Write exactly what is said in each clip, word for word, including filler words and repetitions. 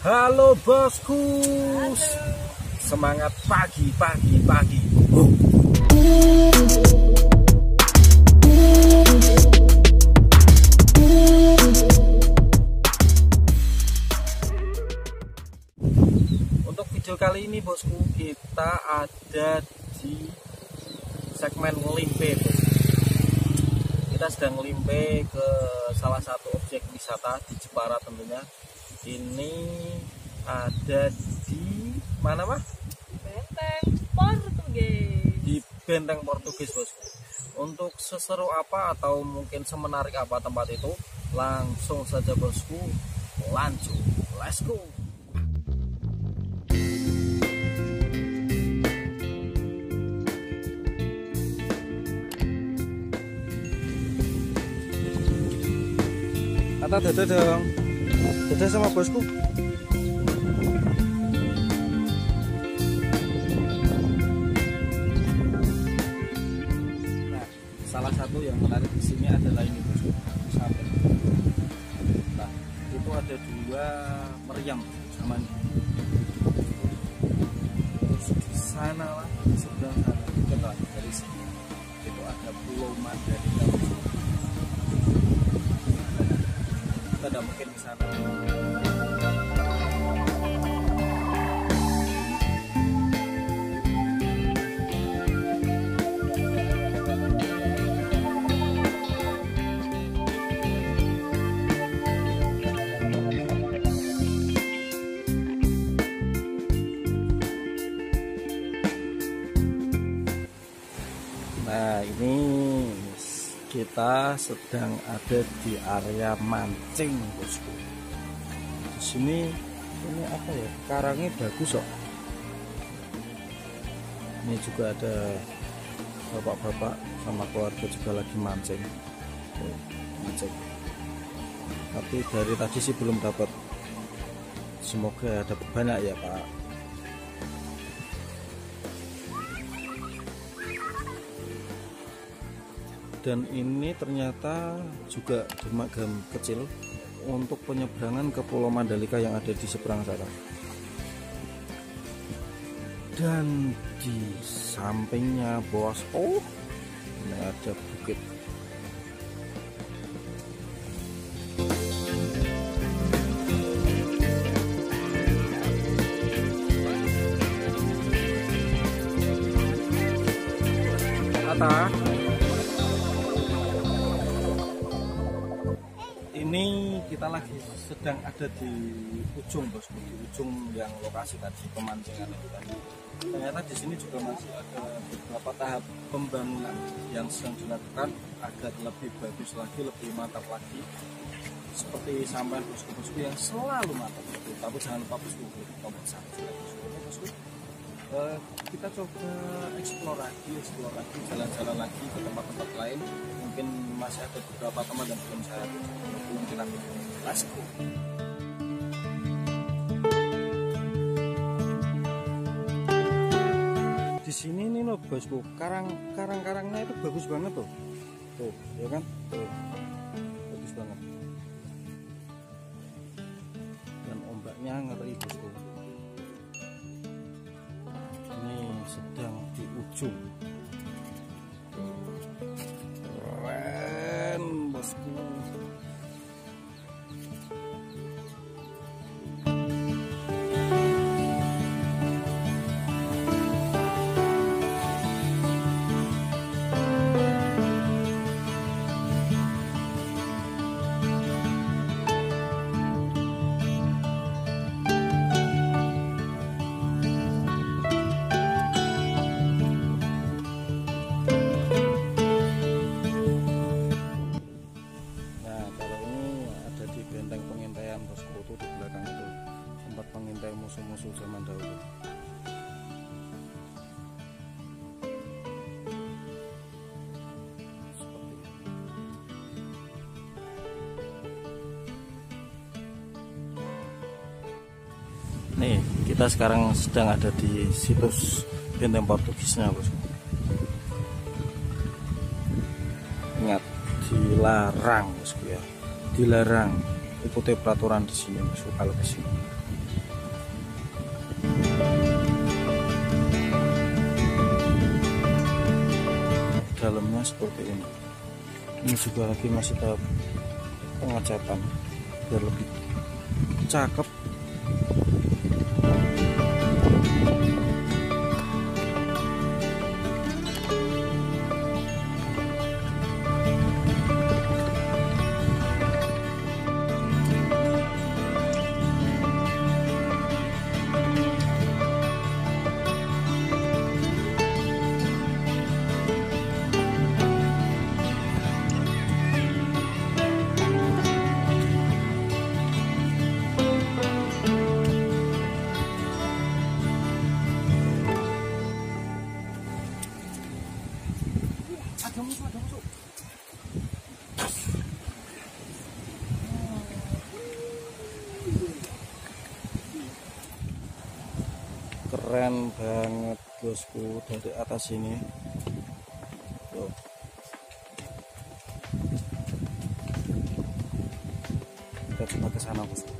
Halo bosku, semangat pagi pagi pagi. Huh. Untuk video kali ini bosku, kita ada di segmen ngelimpe. Kita sedang ngelimpe ke salah satu objek wisata di Jepara tentunya. Ini ada di mana, Mah? Benteng Portugis. Di Benteng Portugis, bosku. Untuk seseru apa atau mungkin semenarik apa tempat itu, langsung saja bosku, lanjut, let's go. Kata dadah dong. Dadah sama bosku. Nah, salah satu yang menarik di sini adalah ini bosku, sampai. Nah, itu ada dua meriam zaman. Terus di sana lah, di sebelah sana kita dari sini itu ada Pulau Mandalika. Kita tidak mungkin di sana. Nah, ini kita sedang ada di area mancing bosku. Di sini ini apa ya? Karangnya bagus kok. Ini juga ada bapak-bapak sama keluarga juga lagi mancing. Tuh, mancing. Tapi dari tadi sih belum dapat. Semoga dapat banyak ya, Pak. Dan ini ternyata juga demak gam kecil untuk penyeberangan ke Pulau Mandalika yang ada di seberang sana. Dan di sampingnya bosku, ini ada bukit. Kata ini kita lagi sedang ada di ujung bosku, di ujung yang lokasi tadi pemancingan itu tadi. Ternyata di sini juga masih ada beberapa tahap pembangunan yang sedang dilakukan agar lebih bagus lagi, lebih mantap lagi. Seperti sampean bosku-bosku yang selalu mantap itu. Tapi jangan lupa bosku, tombol subscribe bosku, bosku. Uh, kita coba eksplor lagi, eksplor lagi, jalan-jalan lagi ke tempat-tempat lain. Mungkin masih ada beberapa teman yang belum saya belum kita lasku. Di sini nih loh bosku, karang-karang-karangnya itu bagus banget tuh, tuh, ya kan, tuh, bagus banget. Dan ombaknya ngeri bosku. Ini sedang di ujung. Musuh-musuh zaman dahulu. Seperti ini. Nih, kita sekarang sedang ada di situs Benteng Portugisnya, bosku. Ingat, dilarang, bosku ya. Dilarang. Ikuti peraturan di sini, bosku, kalau ke sini. bentuknya seperti ini. Ini juga lagi masih tahap pengecatan biar lebih cakep. Keren banget bosku dari atas ini. Tuh. Kita coba ke sana bosku,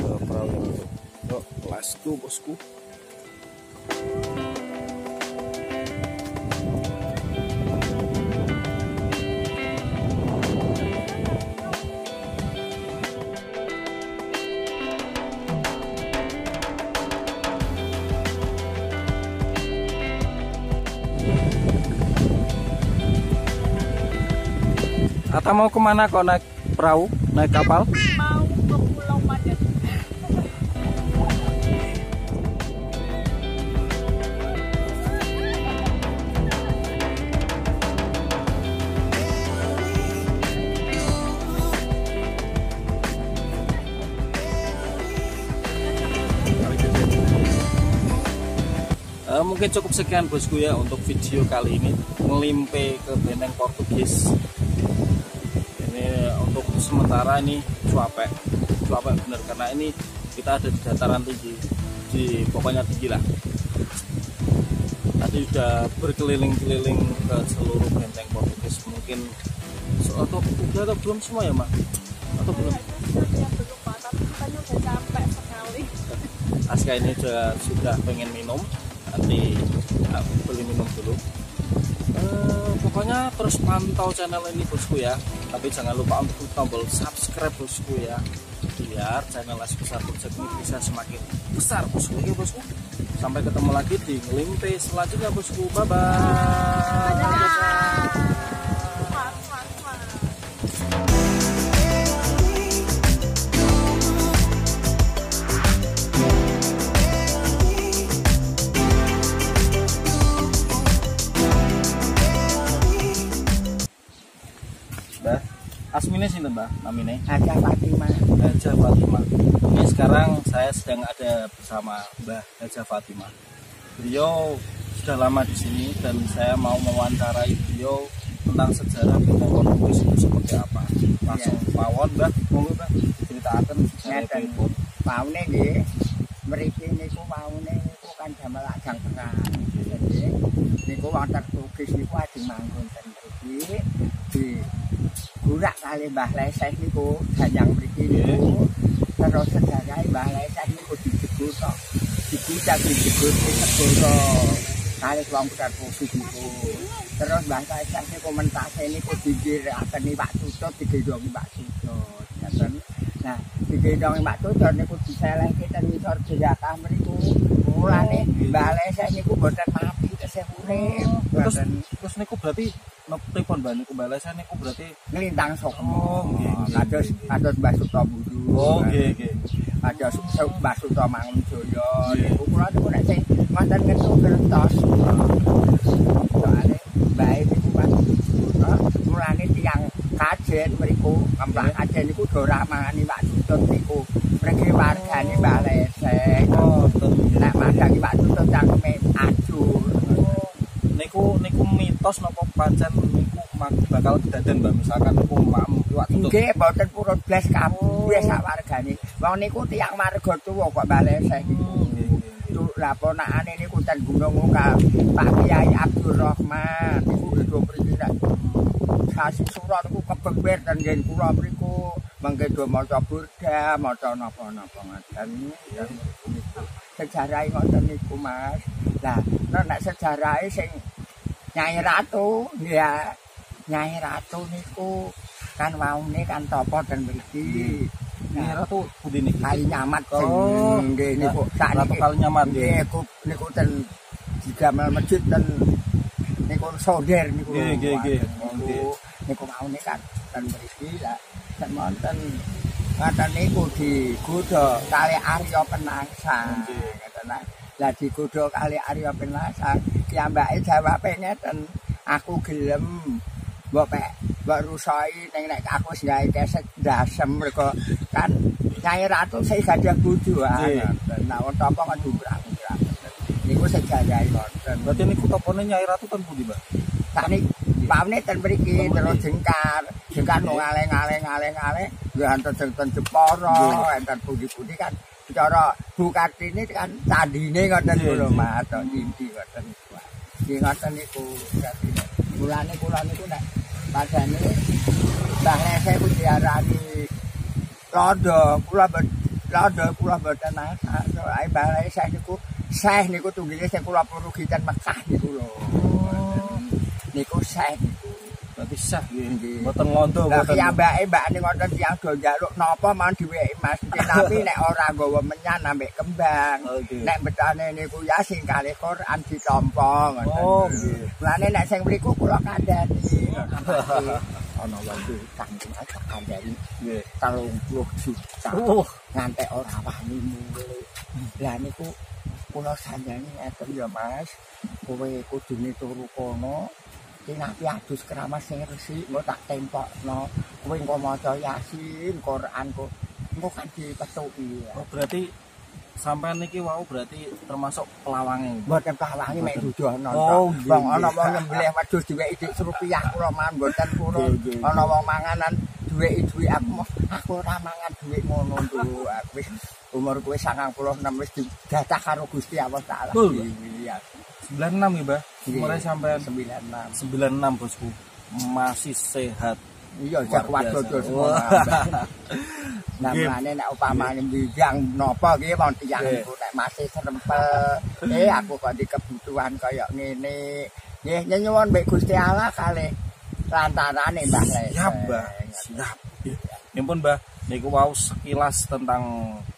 ke perahu yang itu. Tuh, let's go bosku. Atau mau kemana kok naik perahu, naik kapal? Mau ke Pulau Mandalika. Uh, mungkin cukup sekian bosku ya untuk video kali ini, ngelimpe ke Benteng Portugis. Untuk sementara ini cuapek cuapek bener, karena ini kita ada di dataran tinggi, di pokoknya tinggi lah. Tadi sudah berkeliling-keliling ke seluruh Benteng Portugis. Mungkin soal atau udah atau belum semua ya Mak? Atau belum? Tapi udah capek sekali. Aska ini sudah sudah pengen minum, nanti nah, beli minum dulu. Uh, pokoknya terus pantau channel ini bosku ya, tapi jangan lupa untuk tombol subscribe bosku ya, biar channel Sbesar Project ini bisa semakin besar bosku ya bosku. Sampai ketemu lagi di Nglimpe selanjutnya bosku. Bye bye. Asmine sinten, Mbak? Namine Hajah Fatimah. Hajah Fatimah. Ini sekarang saya sedang ada bersama Mbak Hajah Fatimah. Beliau sudah lama di sini dan saya mau mewawancarai beliau tentang sejarah Benteng Portugis itu seperti apa. Langsung ya. Pawon, Mbak. Monggo, Mbak, diceritakan sejarah itu. Paune nggih. Mriki niku paune niku kan jaman lajang perang. Jadi niku wonten Portugis niku ajeng manggon ten mriki di Gurak kali Mbah Leseh niku sanjang mriki niku terus sejarah Mbah Leseh niku dijegur tok dibujak dijegur dijegur kali wong putar Portugis niku terus Mbah Leseh niku mentase niku dijirakaken Pak Tutut digendongi Pak Tutut ngaten. Nah digendongi Pak Tutut niku diselehke ten ngisor jeraka mriku mulane Mbah Leseh niku boten mati tesih urip. Terus terus niku berarti Telepon Mbak niku balasan niku berarti nglintang sokmo. Kados kados Mbah Sutabudi. Oh nggih nggih. Kados Mbah Sutamangunjaya niku kula niku nek sing wonten ngetu kertas. Soale bae niku Mas. Mulane tiyang kajen mriku, kampung kajen niku do ora mangani Pak Tutut niku. Mriki wargane Mbah Leseh. Oh, nek madangi Pak Tutut cangkeme ajur. Niku niku mitos napa pancen niku bakal kedaden Mbak, misalkan niku Pak Tutut. Nggih, boten purun blas kabeh sak wargane. Wong niku tiyang warga tuwa kok Mbah Leseh niku. Lho, lha ponakane niku ten gunung ka Pak Kyai Abdul Rahman niku lho mriki nek kasih surat niku kebebir ten nggih kula mriku mengke do maca burda, maca napa-napa ngaten. Sejarah ngoten niku Mas. Lah nek sejarahe sing Nyai Ratu, ya Nyai Ratu niku kan waune kan topo dan mriki. Nyai Ratu pundi niki? Kali Nyamat oh, nggih niku sak niku Kali Nyamat nggih niku niku ten digamel masjid ten niku sonder niku. Nggih nggih nggih. Niku waune kan ten mriki lah. Ten wonten ngaten niku digodha kalih Arya Penangsang. Nggih. Lah digodha kali Arya Penangsang, piyambake jawabe ngeten, aku gelem mbok mbok rusoi ning nek aku wis gawe keset ndasem mergo kan Nyai Ratu saya gadah bojo ae. Nah topo kan dubrang. Niku sejajahe wonten. Berarti niku topone Nyai Ratu ten pundi, Mbak? Sak niki paune ten mriki terus jengkar, jengkar ngaleng-aleng-aleng-aleng, yo antar ten Jepara, antar pundi-pundi kan. Cara Bukartini kan candine ngoten lho Mas, to inti ngoten niku. Nggih ngoten niku. Mulane kula niku nek padane Mbah Rese ku diarani Londo, kula Londo kula boten nasa. Ae Mbah Rese niku Syekh niku tunggile sing kula purugi ten Mekah niku lho. Niku Syekh niku. Tapi Syekh nggih. Boten Londo boten. Lah piyambake mbakne ngoten tiyang do njaluk napa mawon diweki Mas. Tapi nek ora nggawa menyan ambek kembang, nek betane niku Yasin kali Quran ditompo ngoten. Oh nggih. Mulane nek sing mriku kula kandhani. Ana watu kang kandhani nggih telung puluh juta. Nganti ora wani mule. Lah niku kula sandani ngeten ya Mas. Kowe kudune turu kono. Nabi adus keramas sing resik engko tak tempokno. Kowe engko maca Yasin, Quran kok engko kan dipetuki. Oh berarti sampean niki wau berarti termasuk pelawange. Mboten pelawange mek dudono. Wong ana wong nyembelih wedhus diweki dik rupiah kula mawon mboten purun. Ana wong manganan duweki duwit aku. Aku ora mangan duwit ngono lho. Aku wis umur kowe sangang puluh enam wis didatah karo Gusti Allah Taala. sembilan puluh enam ya, Mbah. Mulai sampai sembilan puluh enam. sembilan puluh enam, Bosku. Masih sehat. Iya, jak wadodo semua. Namane nek upamane ndang napa iki wong tiyang niku nek masih serempel. Eh aku kok di kebutuhan kaya ngene. Nggih nyuwun mbek Gusti Allah kali lantarane Mbah. Siap, Mbah. Siap. Nipun, Mbah, niku wau sekilas tentang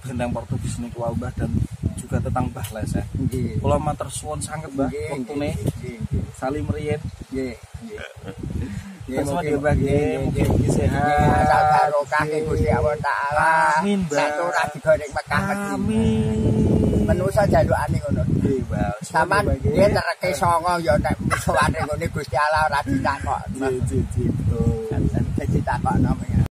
Benteng Portugis niku wau, Mbah, dan juga tentang Mbah Lese. Nggih. Kula matur suwun sanget, Mbah, wektune. Nggih, nggih. Sali mriyen. Nggih, nggih. Nggih, monggo Mbah, nggih sehat. Sak barokah Gusti Allah Taala. Amin, Mbah. Satura digoreng Mekah. Amin. Menusa jalukane ngono. Nggih, Mbah. Saman nggih tereke songo ya nek musuhane ngene Gusti Allah ora ditakokno. Nggih, nggih. Ditakokno.